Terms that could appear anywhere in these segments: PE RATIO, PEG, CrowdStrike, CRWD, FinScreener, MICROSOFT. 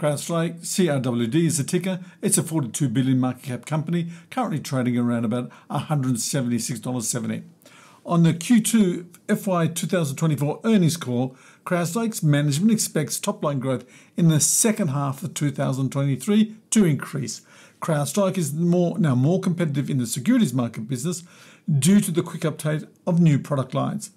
CrowdStrike, CRWD is the ticker. It's a $42 billion market cap company, currently trading around about $176.70. On the Q2 FY 2024 earnings call, CrowdStrike's management expects top-line growth in the second half of 2023 to increase. CrowdStrike is now more competitive in the securities market business due to the quick uptake of new product lines.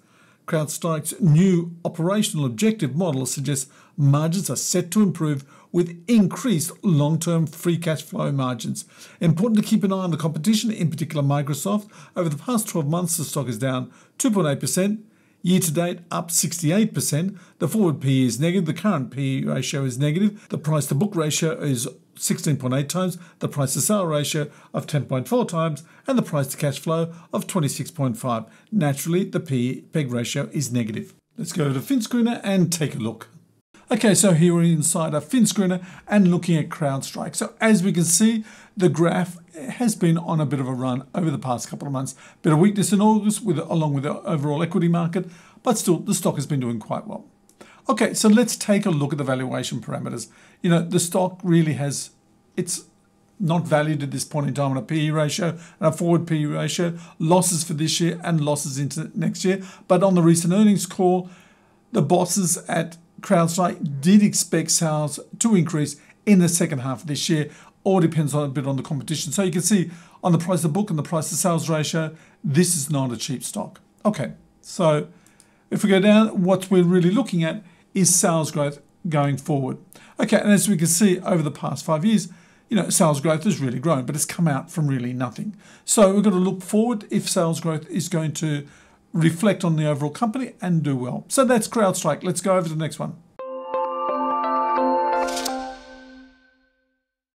CrowdStrike's new operational objective model suggests margins are set to improve with increased long-term free cash flow margins. Important to keep an eye on the competition, in particular Microsoft. Over the past 12 months, the stock is down 2.8%, year-to-date up 68%. The forward PE is negative, the current PE ratio is negative, the price-to-book ratio is 16.8 times, the price-to-sale ratio of 10.4 times, and the price-to-cash flow of 26.5. Naturally, the PEG ratio is negative. Let's go to FinScreener and take a look. Okay, so here we're inside our FinScreener and looking at CrowdStrike. So as we can see, the graph has been on a bit of a run over the past couple of months. Bit of weakness in August, along with the overall equity market, but still the stock has been doing quite well. Okay, so let's take a look at the valuation parameters. You know, the stock really has, it's not valued at this point in time on a PE ratio and a forward PE ratio, losses for this year and losses into next year. But on the recent earnings call, the bosses at CrowdStrike did expect sales to increase in the second half of this year. All depends on a bit on the competition. So you can see on the price to book and the price to sales ratio, this is not a cheap stock. Okay, so if we go down, what we're really looking at is sales growth going forward. Okay, and as we can see over the past 5 years, you know, sales growth has really grown, but it's come out from really nothing. So we're going to look forward if sales growth is going to reflect on the overall company and do well. So that's CrowdStrike. Let's go over to the next one.